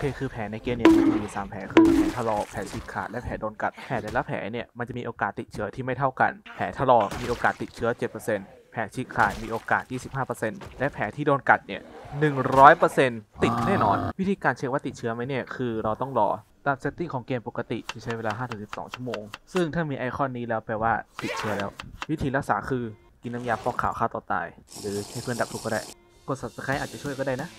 เคคือแผลในเกมเนี่ยมันมี3แผลคือแผลถลอกแผลฉีกขาดและแผลโดนกัดแผลแต่ละแผลเนี่ยมันจะมีโอกาสติดเชื้อที่ไม่เท่ากันแผลถลอกมีโอกาสติดเชื้อ 7%แผลฉีกขาดมีโอกาส 25% และแผลที่โดนกัดเนี่ย 100% ติดแน่นอนวิธีการเช็คว่าติดเชื้อไหมเนี่ยคือเราต้องรอตามเซตติ้งของเกมปกติจะใช้เวลา 5-12 ชั่วโมงซึ่งถ้ามีไอคอนนี้แล้วแปลว่าติดเชื้อแล้ววิธีรักษาคือกินน้ำยาฟอกขาวฆ่าตัวตายหรือให้เพื่อนดับทุกข์ก็ได้กด Subscribe อาจจะช่วยก็ได้นะ